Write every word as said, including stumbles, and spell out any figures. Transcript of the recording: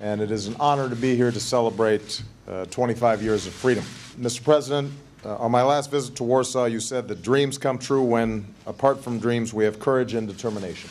And it is an honor to be here to celebrate uh, twenty-five years of freedom. Mister President, uh, on my last visit to Warsaw, you said that dreams come true when, apart from dreams, we have courage and determination.